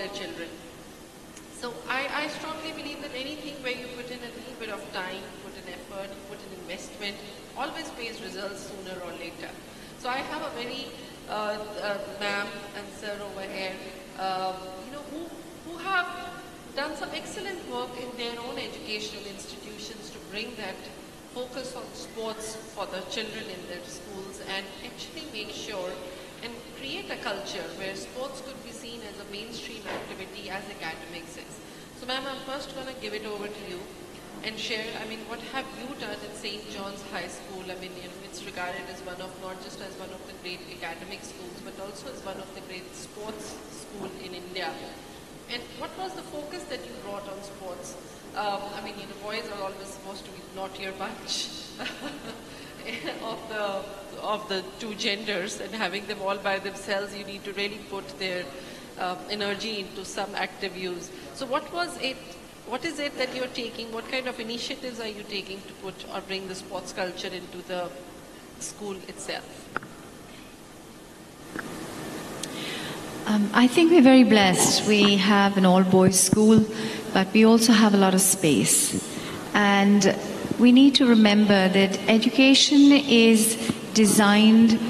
their children. So I strongly believe that anything where you put in a little bit of time, put in effort, put in investment, always pays results sooner or later. So I have a very ma'am and sir over here, who have done some excellent work in their own educational institutions to bring that focus on sports for the children in their schools and actually make sure and create a culture where sports could be seen as a mainstream activity as academics is. So ma'am, I'm first going to give it over to you and share, I mean, what have you done at St. John's High School? I mean, you know, it's regarded as one of, not just as one of the great academic schools, but also as one of the great sports school in India. And what was the focus that you brought on sports? I mean, you know, boys are always supposed to be naughtier bunch of the two genders, and having them all by themselves, you need to really put their energy into some active use. So what was it, what is it that you're taking, what kind of initiatives are you taking to put or bring the sports culture into the school itself? I think we're very blessed. We have an all-boys school, but we also have a lot of space. And we need to remember that education is designed,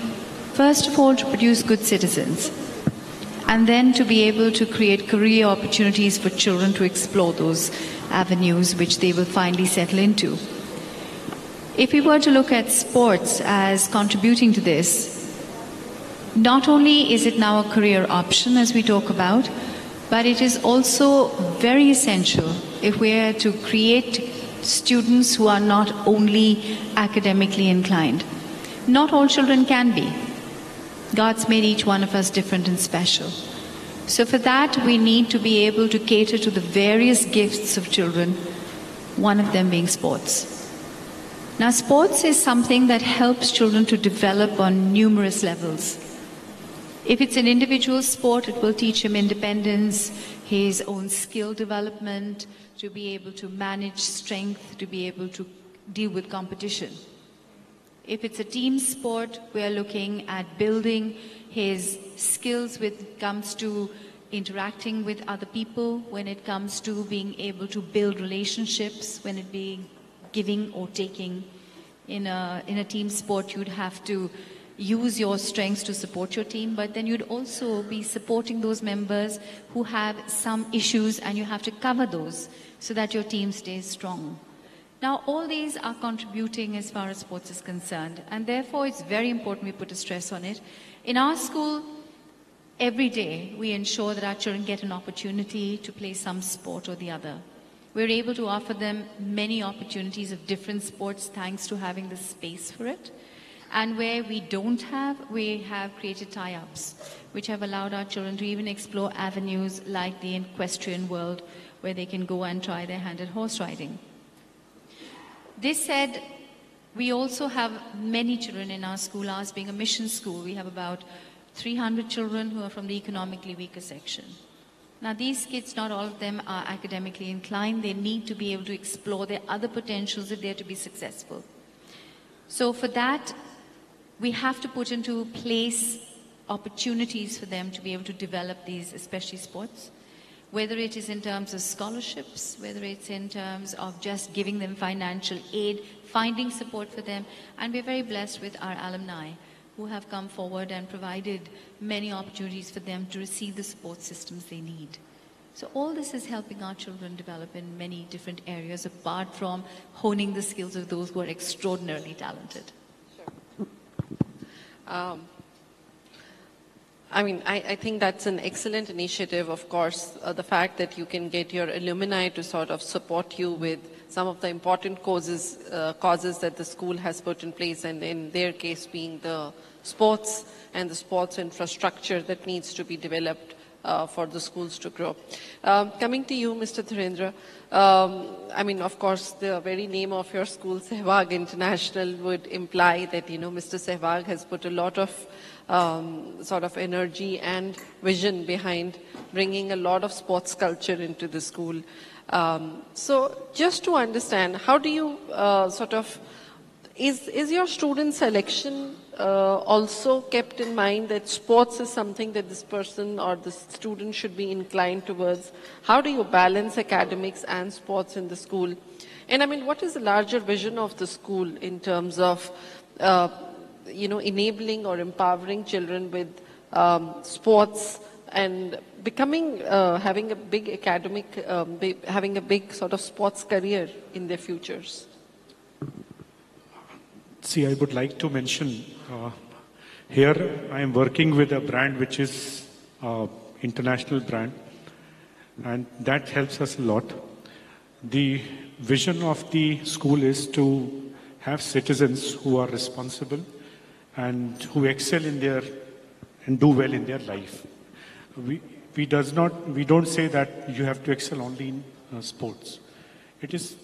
first of all, to produce good citizens, and then to be able to create career opportunities for children to explore those avenues which they will finally settle into. If we were to look at sports as contributing to this, not only is it now a career option as we talk about, but it is also very essential if we are to create students who are not only academically inclined. Not all children can be. God's made each one of us different and special. So for that, we need to be able to cater to the various gifts of children, one of them being sports. Now, sports is something that helps children to develop on numerous levels. If it's an individual sport, it will teach him independence, his own skill development, to be able to manage strength, to be able to deal with competition. If it's a team sport, we are looking at building his skills when it comes to interacting with other people, when it comes to being able to build relationships, when it being giving or taking. In a team sport, you'd have to use your strengths to support your team, but then you'd also be supporting those members who have some issues, and you have to cover those so that your team stays strong. Now, all these are contributing as far as sports is concerned, and therefore it's very important we put a stress on it. In our school, every day we ensure that our children get an opportunity to play some sport or the other. We're able to offer them many opportunities of different sports thanks to having the space for it. And where we don't have, we have created tie-ups, which have allowed our children to even explore avenues like the equestrian world, where they can go and try their hand at horse riding. This said, we also have many children in our school, ours being a mission school. We have about 300 children who are from the economically weaker section. Now, these kids, not all of them are academically inclined. They need to be able to explore their other potentials if they're to be successful. So for that, we have to put into place opportunities for them to be able to develop these, especially sports, whether it is in terms of scholarships, whether it's in terms of just giving them financial aid, finding support for them. And we're very blessed with our alumni who have come forward and provided many opportunities for them to receive the support systems they need. So all this is helping our children develop in many different areas, apart from honing the skills of those who are extraordinarily talented. I mean, I think that's an excellent initiative, of course, the fact that you can get your alumni to sort of support you with some of the important causes that the school has put in place, and in their case being the sports and the sports infrastructure that needs to be developed for the schools to grow. Coming to you, Mr. Dhirendra, I mean, of course, the very name of your school, Sehwag International, would imply that, you know, Mr. Sehwag has put a lot of sort of energy and vision behind bringing a lot of sports culture into the school. So just to understand, how do you sort of Is your student selection also kept in mind that sports is something that this person or the student should be inclined towards? How do you balance academics and sports in the school? And I mean, what is the larger vision of the school in terms of, enabling or empowering children with sports and becoming, having a big academic, having a big sort of sports career in their futures? See, I would like to mention, here I am working with a brand which is international brand, and that helps us a lot. The vision of the school is to have citizens who are responsible and who excel in their, and do well in their life. We don't say that you have to excel only in sports. It is,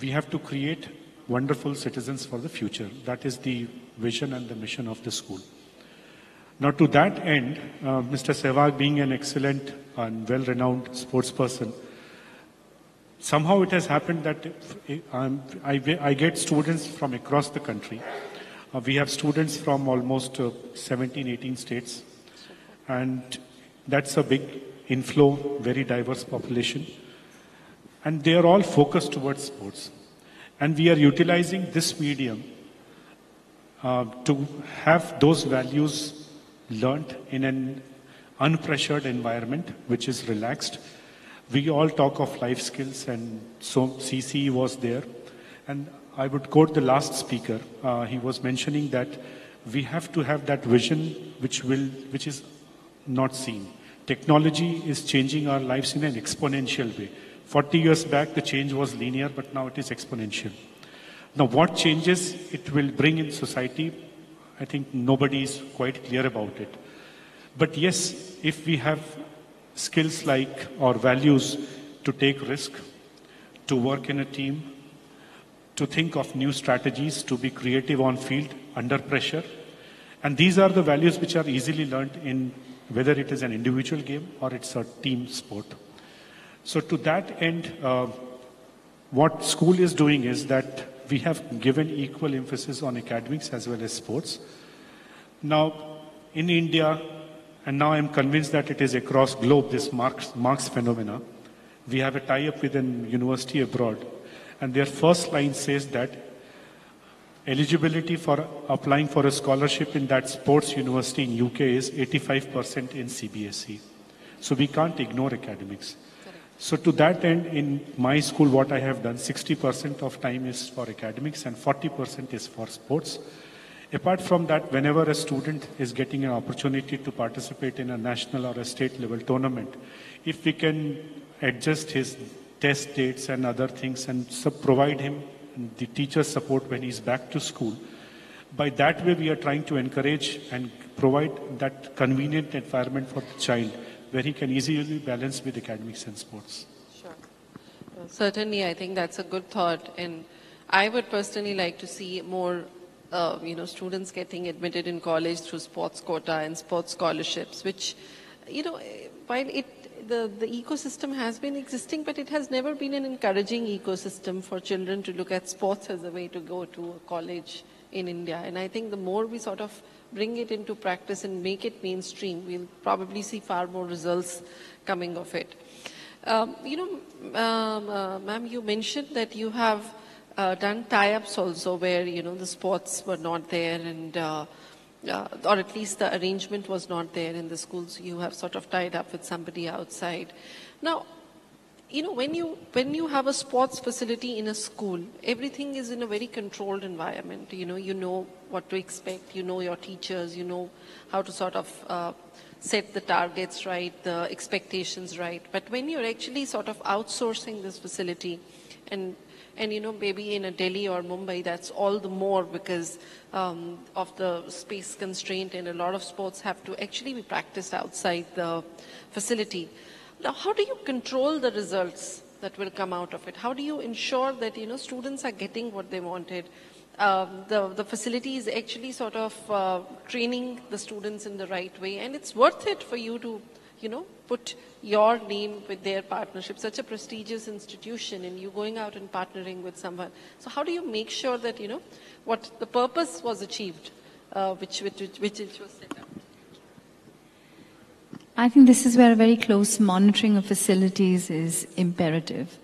we have to create wonderful citizens for the future. That is the vision and the mission of the school. Now, to that end, Mr. Sehwag, being an excellent and well-renowned sports person, somehow it has happened that I get students from across the country. We have students from almost 17, 18 states, and that's a big inflow, very diverse population, and they are all focused towards sports. And we are utilizing this medium to have those values learnt in an unpressured environment, which is relaxed. We all talk of life skills, and so CCE was there. And I would quote the last speaker. He was mentioning that we have to have that vision which is not seen. Technology is changing our lives in an exponential way. 40 years back, the change was linear, but now it is exponential. Now, what changes it will bring in society, I think nobody is quite clear about it. But yes, if we have skills like or values to take risk, to work in a team, to think of new strategies, to be creative on field under pressure, and these are the values which are easily learnt in whether it is an individual game or it's a team sport. So to that end, what school is doing is that we have given equal emphasis on academics as well as sports. Now, in India, and now I'm convinced that it is across globe, this Marx phenomena, we have a tie-up with an university abroad, and their first line says that eligibility for applying for a scholarship in that sports university in UK is 85% in CBSC. So we can't ignore academics. So to that end, in my school, what I have done, 60% of time is for academics and 40% is for sports. Apart from that, whenever a student is getting an opportunity to participate in a national or a state level tournament, if we can adjust his test dates and other things and provide him the teacher's support when he's back to school, by that way we are trying to encourage and provide that convenient environment for the child, where he can easily balance with academics and sports. Sure. Well, certainly, I think that's a good thought. And I would personally like to see more, students getting admitted in college through sports quota and sports scholarships, which, while the ecosystem has been existing, but it has never been an encouraging ecosystem for children to look at sports as a way to go to a college in India. And I think the more we sort of bring it into practice and make it mainstream, we'll probably see far more results coming of it. Ma'am, you mentioned that you have done tie-ups also where, the sports were not there and, or at least the arrangement was not there in the schools. You have sort of tied up with somebody outside. Now, when you have a sports facility in a school, everything is in a very controlled environment. You know what to expect. You know your teachers. You know how to sort of set the targets right, the expectations right. But when you're actually sort of outsourcing this facility, and maybe in a Delhi or Mumbai, that's all the more because of the space constraint, and a lot of sports have to actually be practiced outside the facility. Now, how do you control the results that will come out of it? How do you ensure that, students are getting what they wanted? The facility is actually sort of training the students in the right way, and it's worth it for you to, you know, put your name with their partnership, such a prestigious institution, and you going out and partnering with someone. So how do you make sure that, you know, what the purpose was achieved, which it was set up? I think this is where very close monitoring of facilities is imperative.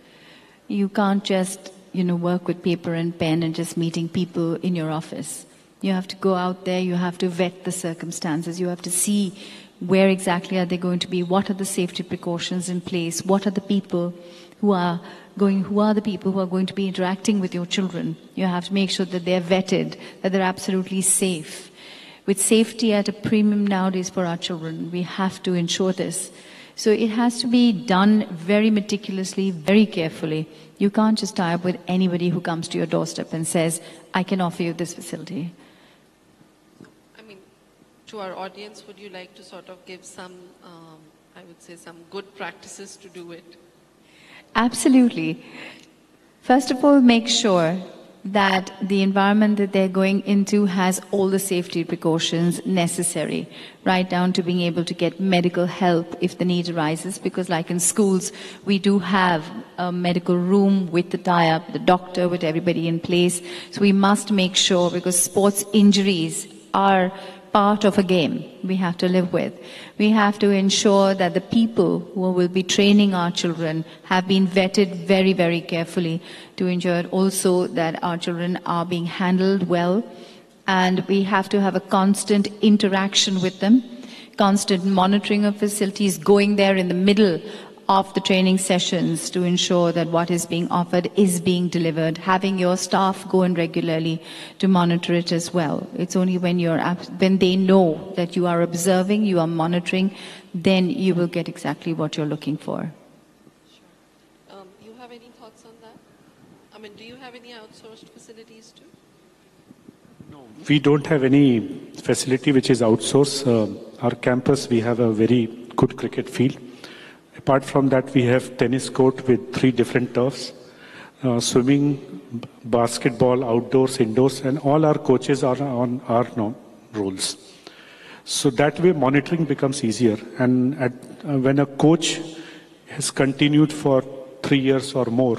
You can't just, you know, work with paper and pen and just meeting people in your office. You have to go out there, you have to vet the circumstances, you have to see where exactly are they going to be, what are the safety precautions in place, what are the people who are going, to be interacting with your children. You have to make sure that they're vetted, that they're absolutely safe. With safety at a premium nowadays for our children, we have to ensure this. So it has to be done very meticulously, very carefully. You can't just tie up with anybody who comes to your doorstep and says, I can offer you this facility. To our audience, would you like to sort of give some, I would say, some good practices to do it? Absolutely. First of all, make sure that the environment that they're going into has all the safety precautions necessary, right down to being able to get medical help if the need arises, because like in schools, we do have a medical room with the tie-up, the doctor, with everybody in place. So we must make sure, because sports injuries are part of a game we have to live with. We have to ensure that the people who will be training our children have been vetted very, very carefully to ensure also that our children are being handled well. And we have to have a constant interaction with them, constant monitoring of facilities, going there in the middle of the training sessions to ensure that what is being offered is being delivered, having your staff go in regularly to monitor it as well. It's only when you're when they know that you are observing, you are monitoring, then you will get exactly what you're looking for. Sure. You have any thoughts on that? I mean, do you have any outsourced facilities too? No, we don't have any facility which is outsourced. Our campus, we have a very good cricket field. Apart from that, we have tennis court with 3 different turfs, swimming, basketball, outdoors, indoors, and all our coaches are on our roles. So that way monitoring becomes easier. And when a coach has continued for 3 years or more,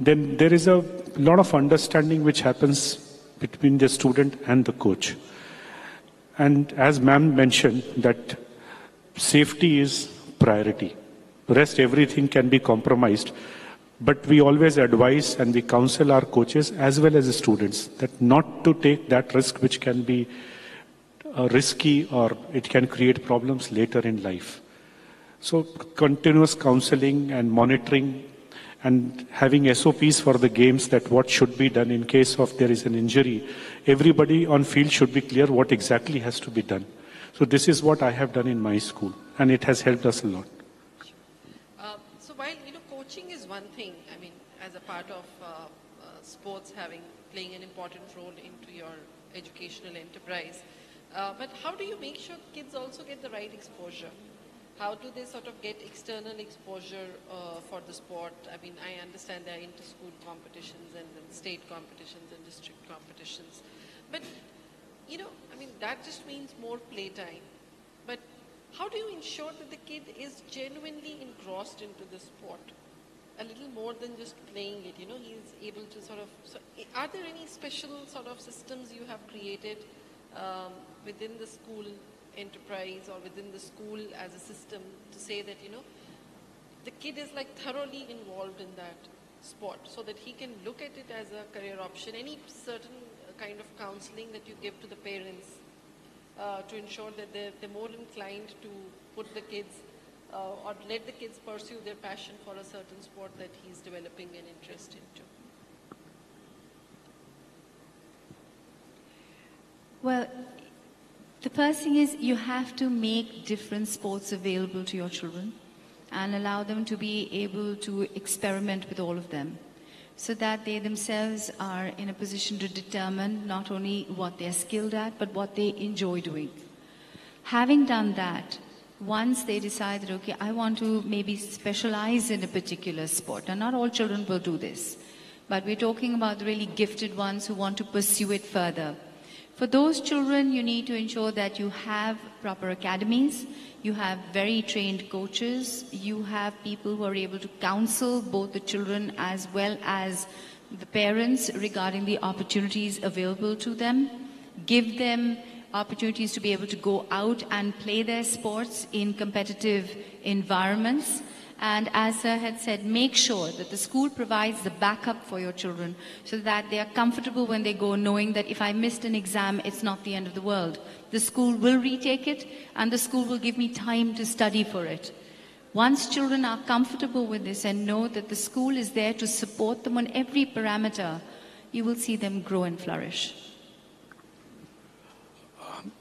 then there is a lot of understanding which happens between the student and the coach. And as ma'am mentioned, that safety is priority. Rest everything can be compromised, but we always advise and we counsel our coaches as well as the students that not to take that risk which can be risky or it can create problems later in life. So continuous counseling and monitoring and having SOPs for the games, that what should be done in case of there is an injury. Everybody on field should be clear what exactly has to be done. So this is what I have done in my school, and it has helped us a lot. Sure. So while, you know, coaching is one thing, I mean, as a part of sports playing an important role into your educational enterprise, but how do you make sure kids also get the right exposure? How do they sort of get external exposure for the sport? I mean, I understand there are inter-school competitions and then state competitions and district competitions, but, you know, I mean, that just means more playtime. But how do you ensure that the kid is genuinely engrossed into the sport? A little more than just playing it, you know, he is able to sort of... So are there any special sort of systems you have created within the school enterprise or within the school as a system to say that, you know, the kid is like thoroughly involved in that sport so that he can look at it as a career option? Any certain kind of counseling that you give to the parents to ensure that they're more inclined to put the kids or let the kids pursue their passion for a certain sport that he's developing an interest into? Well, the first thing is you have to make different sports available to your children and allow them to be able to experiment with all of them, so that they themselves are in a position to determine not only what they're skilled at, but what they enjoy doing. Having done that, once they decide that, okay, I want to maybe specialize in a particular sport, and not all children will do this, but we're talking about the really gifted ones who want to pursue it further. For those children, you need to ensure that you have proper academies, you have very trained coaches, you have people who are able to counsel both the children as well as the parents regarding the opportunities available to them, give them opportunities to be able to go out and play their sports in competitive environments. And as Sir had said, make sure that the school provides the backup for your children so that they are comfortable when they go, knowing that if I missed an exam, it's not the end of the world. The school will retake it and the school will give me time to study for it. Once children are comfortable with this and know that the school is there to support them on every parameter, you will see them grow and flourish.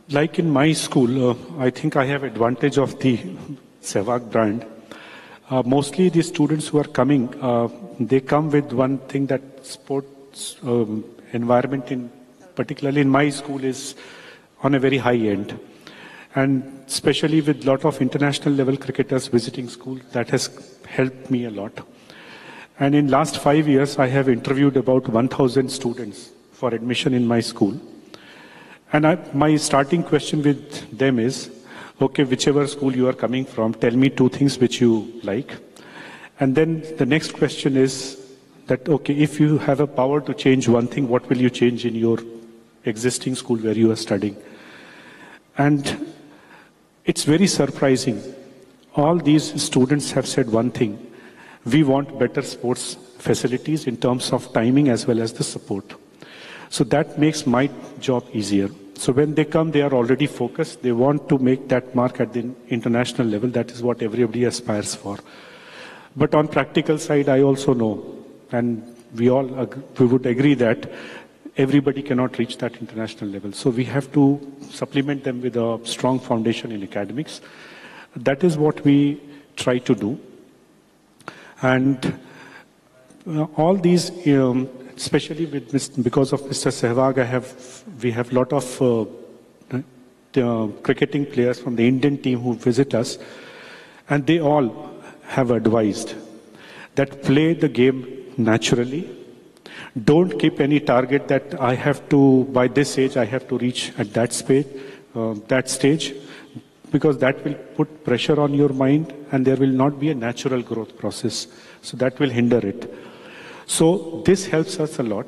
Like in my school, I think I have advantage of the Sehwag brand. Mostly the students who are coming, they come with one thing that sports environment, in particularly in my school, is on a very high end. And especially with lot of international level cricketers visiting school, that has helped me a lot. And in last 5 years, I have interviewed about 1,000 students for admission in my school. And my starting question with them is, okay, whichever school you are coming from, tell me two things which you like. And then the next question is that, okay, if you have a power to change one thing, what will you change in your existing school where you are studying? And it's very surprising. All these students have said one thing: we want better sports facilities in terms of timing as well as the support. So that makes my job easier. So when they come, they are already focused. They want to make that mark at the international level. That is what everybody aspires for. But on practical side, I also know, and we would agree that everybody cannot reach that international level. So we have to supplement them with a strong foundation in academics. That is what we try to do. And all these, especially because of Mr. Sehwag, we have a lot of cricketing players from the Indian team who visit us, and they all have advised that play the game naturally. Don't keep any target that I have to, by this age, I have to reach at that stage, because that will put pressure on your mind and there will not be a natural growth process. So that will hinder it. So this helps us a lot.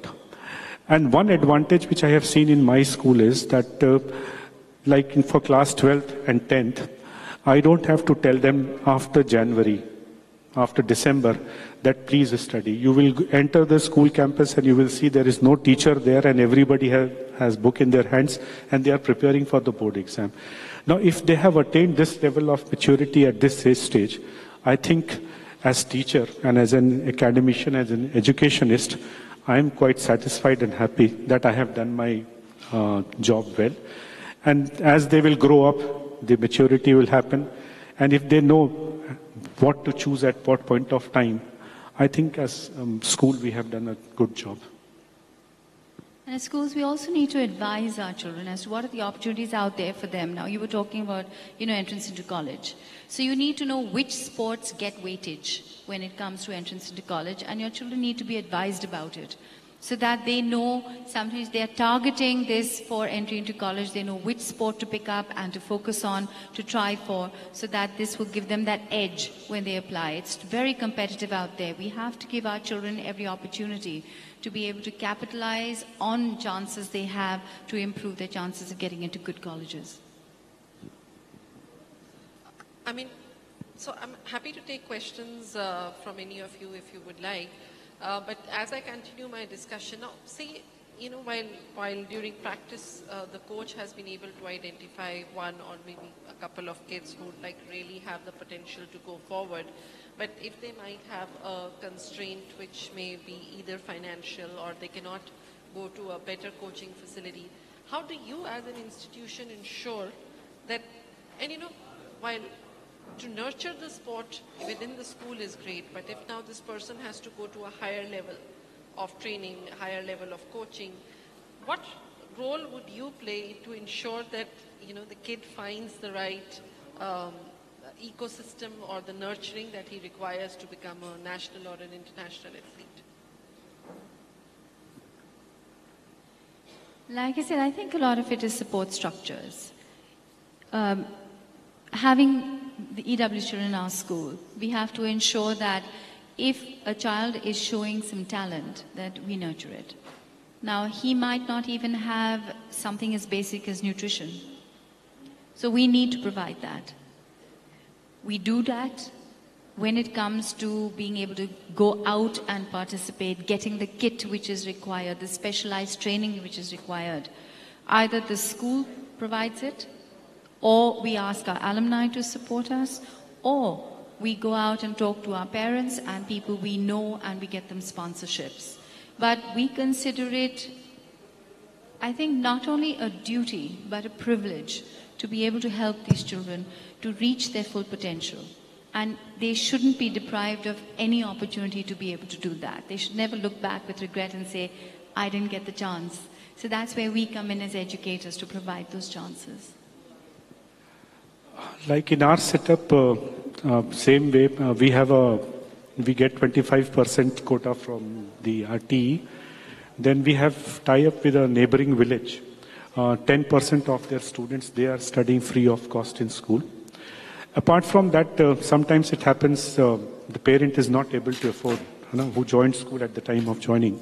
And one advantage which I have seen in my school is that like for class 12th and 10th, I don't have to tell them after January, after December, that please study. You will enter the school campus and you will see there is no teacher there, and everybody has book in their hands and they are preparing for the board exam. Now, if they have attained this level of maturity at this stage, I think as teacher and as an academician, as an educationist, I am quite satisfied and happy that I have done my job well. And as they will grow up, the maturity will happen. And if they know what to choose at what point of time, I think as school we have done a good job. And as schools, we also need to advise our children as to what are the opportunities out there for them. Now, you were talking about, entrance into college. So you need to know which sports get weightage when it comes to entrance into college, and your children need to be advised about it so that they know sometimes they are targeting this for entry into college. They know which sport to pick up and to focus on, to try for, so that this will give them that edge when they apply. It's very competitive out there. We have to give our children every opportunity to be able to capitalize on chances they have to improve their chances of getting into good colleges. I mean, so I'm happy to take questions from any of you if you would like. But as I continue my discussion, now, see, while during practice, the coach has been able to identify one or maybe a couple of kids who like really have the potential to go forward. But if they might have a constraint which may be either financial or they cannot go to a better coaching facility, how do you as an institution ensure that, and while to nurture the sport within the school is great, but if now this person has to go to a higher level of training, higher level of coaching, what role would you play to ensure that, the kid finds the right ecosystem or the nurturing that he requires to become a national or an international athlete? Like I said, I think a lot of it is support structures. Having the EW children in our school, we have to ensure that if a child is showing some talent, that we nurture it. Now, he might not even have something as basic as nutrition. So we need to provide that. We do that when it comes to being able to go out and participate, getting the kit which is required, the specialized training which is required. Either the school provides it, or we ask our alumni to support us, or we go out and talk to our parents and people we know and we get them sponsorships. But we consider it, I think, not only a duty, but a privilege to be able to help these children to reach their full potential. And they shouldn't be deprived of any opportunity to be able to do that. They should never look back with regret and say, I didn't get the chance. So that's where we come in as educators to provide those chances. Like in our setup, same way, we get 25% quota from the RTE. Then we have tie-up with a neighboring village. 10% of their students, they are studying free of cost in school. Apart from that, sometimes it happens, the parent is not able to afford, who joined school at the time of joining.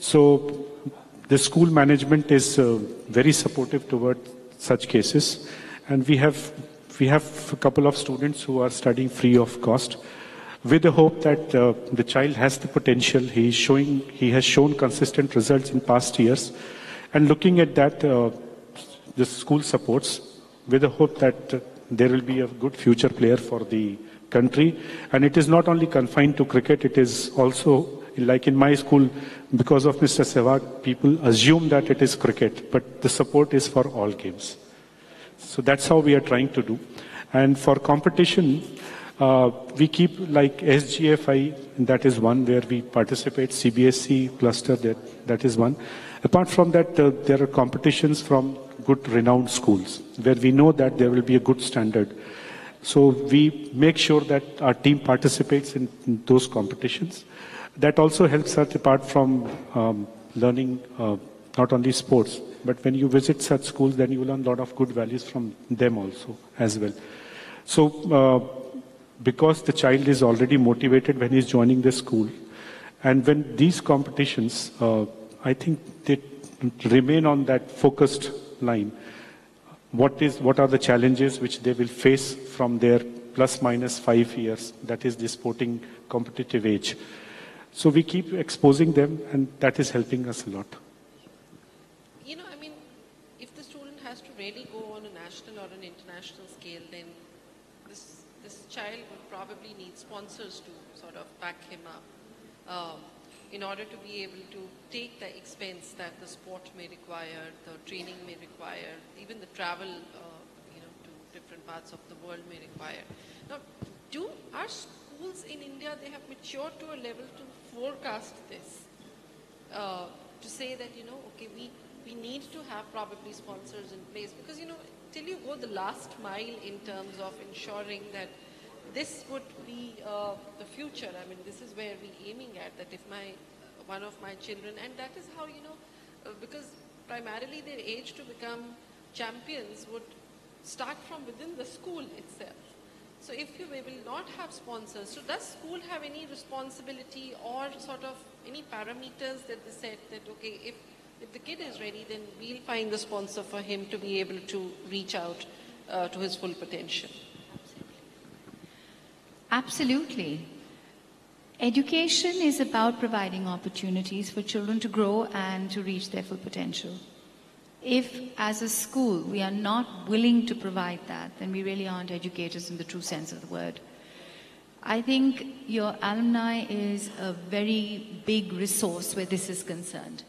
So the school management is very supportive toward such cases. And we have a couple of students who are studying free of cost with the hope that the child has the potential. He has shown consistent results in past years. And looking at that, the school supports with the hope that there will be a good future player for the country. And it is not only confined to cricket, it is also, like in my school, because of Mr. Sehwag, people assume that it is cricket, but the support is for all games. So that's how we are trying to do. And for competition, we keep like SGFI, that is one where we participate, CBSC cluster, that is one. Apart from that, there are competitions from good renowned schools where we know that there will be a good standard. So we make sure that our team participates in those competitions. That also helps us apart from learning not only sports, but when you visit such schools, then you learn a lot of good values from them also as well. So because the child is already motivated when he's joining the school, and when these competitions, I think they remain on that focused line. What are the challenges which they will face from their ±5 years? That is the sporting competitive age. So we keep exposing them, and that is helping us a lot. You know, I mean, if the student has to really go on a national or an international scale, then this child would probably need sponsors to sort of back him up. In order to be able to take the expense that the sport may require, the training may require, even the travel to different parts of the world may require. Now, do our schools in India, they have matured to a level to forecast this, to say that, okay, we need to have probably sponsors in place, because, till you go the last mile in terms of ensuring that this would be the future. I mean, this is where we're aiming at, that if one of my children, and that is how, because primarily their age to become champions would start from within the school itself. So if you will not have sponsors, so does school have any responsibility or sort of any parameters that they set that, okay, if the kid is ready, then we'll find the sponsor for him to be able to reach out to his full potential? Absolutely. Education is about providing opportunities for children to grow and to reach their full potential. If, as a school, we are not willing to provide that, then we really aren't educators in the true sense of the word. I think your alumni is a very big resource where this is concerned.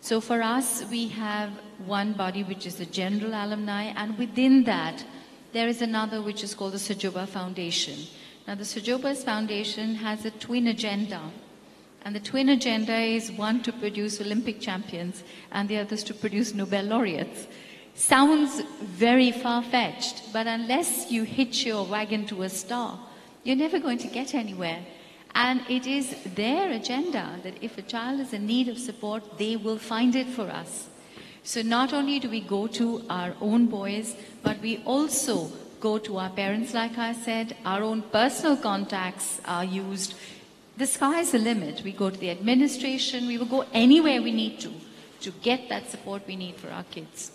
So for us, we have one body which is the general alumni, and within that, there is another which is called the Sujoba Foundation. Now, the Sujoba Foundation has a twin agenda, and the twin agenda is one to produce Olympic champions and the other is to produce Nobel laureates. Sounds very far-fetched, but unless you hitch your wagon to a star, you're never going to get anywhere. And it is their agenda that if a child is in need of support, they will find it for us. So not only do we go to our own boys, but we also go to our parents, like I said, our own personal contacts are used. The sky's the limit. We go to the administration, we will go anywhere we need to get that support we need for our kids.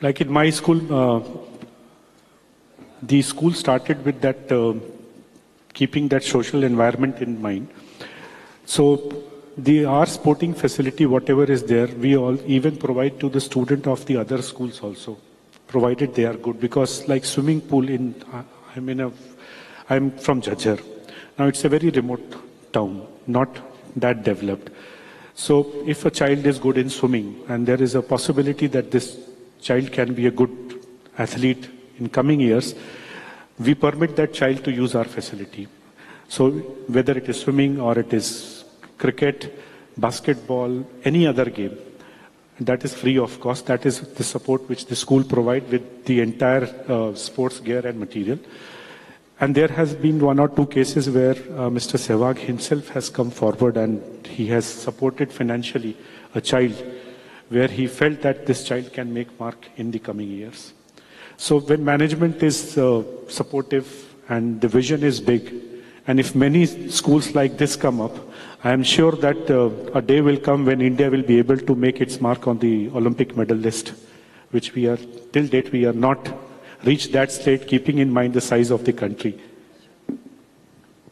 Like in my school, the school started with that, keeping that social environment in mind. So our sporting facility, whatever is there, we all even provide to the student of the other schools also, provided they are good. Because like swimming pool in, I'm from Jhajjar. Now it's a very remote town, not that developed. So if a child is good in swimming and there is a possibility that this child can be a good athlete in coming years, we permit that child to use our facility. So whether it is swimming or it is cricket, basketball, any other game, that is free of cost. That is the support which the school provides with the entire sports gear and material. And there has been one or two cases where Mr. Sehwag himself has come forward and he has supported financially a child where he felt that this child can make mark in the coming years. So when management is supportive and the vision is big, and if many schools like this come up, I am sure that a day will come when India will be able to make its mark on the Olympic medal list, which we are, till date, we are not reached that state, keeping in mind the size of the country.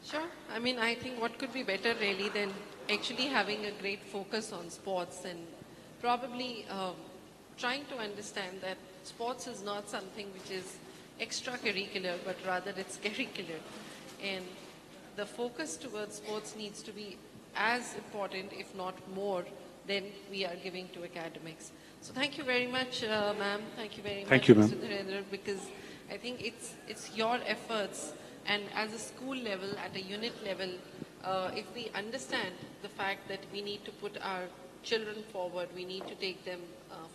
Sure. I mean, I think what could be better really than actually having a great focus on sports and probably trying to understand that sports is not something which is extracurricular, but rather it's curricular. And the focus towards sports needs to be as important, if not more, than we are giving to academics. So thank you very much, ma'am. Thank you very much, Mr. Dhirendra, because I think it's your efforts, and as a school level, at a unit level, if we understand the fact that we need to put our children forward, we need to take them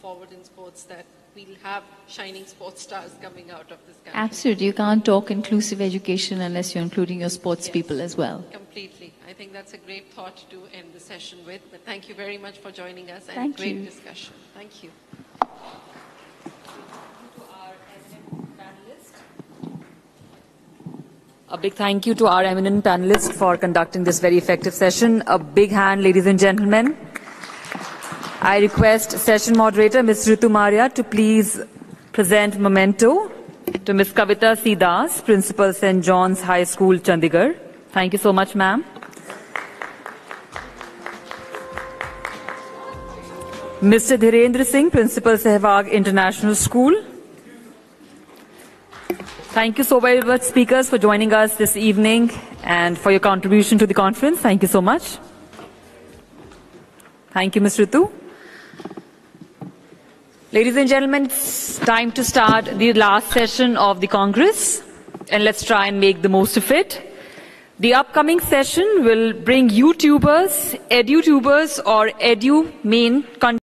forward in sports, that we'll have shining sports stars coming out of this country. Absolutely. You can't talk inclusive education unless you're including your sports people as well. Completely. I think that's a great thought to end the session with. But thank you very much for joining us and a great discussion. Thank you. A big thank you to our eminent panelists for conducting this very effective session. A big hand, ladies and gentlemen. I request session moderator Ms. Ritu Marya to please present memento to Ms. Kavita C. Das, Principal St. John's High School, Chandigarh. Thank you so much, ma'am. Mr. Dhirendra Singh, Principal Sehwag International School. Thank you so very much, speakers, for joining us this evening and for your contribution to the conference. Thank you so much. Thank you, Ms. Ritu. Ladies and gentlemen, it's time to start the last session of the Congress, and let's try and make the most of it. The upcoming session will bring YouTubers, edutubers, or edu main content.